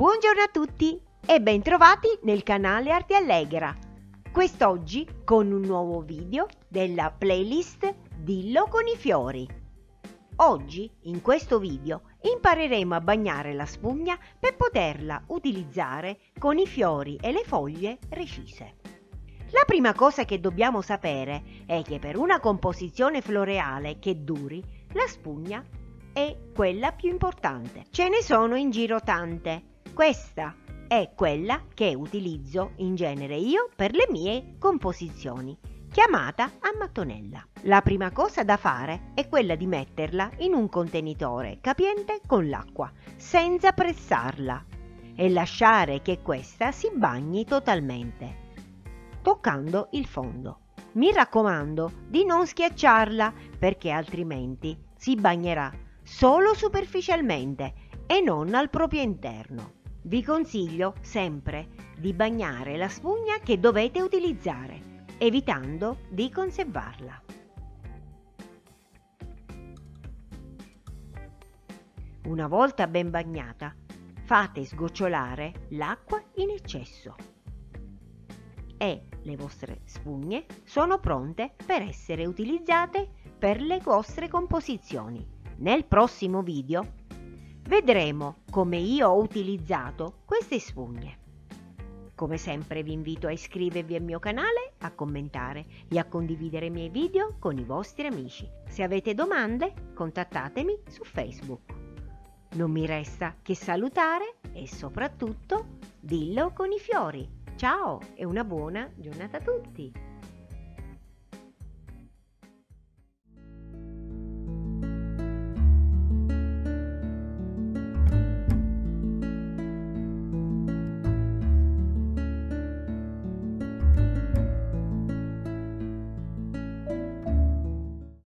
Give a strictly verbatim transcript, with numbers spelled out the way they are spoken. Buongiorno a tutti e bentrovati nel canale Arte Allegra. Quest'oggi con un nuovo video della playlist Dillo con i fiori. Oggi in questo video impareremo a bagnare la spugna per poterla utilizzare con i fiori e le foglie recise. La prima cosa che dobbiamo sapere è che per una composizione floreale che duri, la spugna è quella più importante. Ce ne sono in giro tante. Questa è quella che utilizzo in genere io per le mie composizioni, chiamata a mattonella. La prima cosa da fare è quella di metterla in un contenitore capiente con l'acqua, senza pressarla, e lasciare che questa si bagni totalmente, toccando il fondo. Mi raccomando di non schiacciarla, perché altrimenti si bagnerà solo superficialmente e non al proprio interno. Vi consiglio sempre di bagnare la spugna che dovete utilizzare, evitando di conservarla. Una volta ben bagnata, fate sgocciolare l'acqua in eccesso e le vostre spugne sono pronte per essere utilizzate per le vostre composizioni. Nel prossimo video vedremo come io ho utilizzato queste spugne. Come sempre vi invito a iscrivervi al mio canale, a commentare e a condividere i miei video con i vostri amici. Se avete domande, contattatemi su Facebook. Non mi resta che salutare e soprattutto dillo con i fiori. Ciao e una buona giornata a tutti!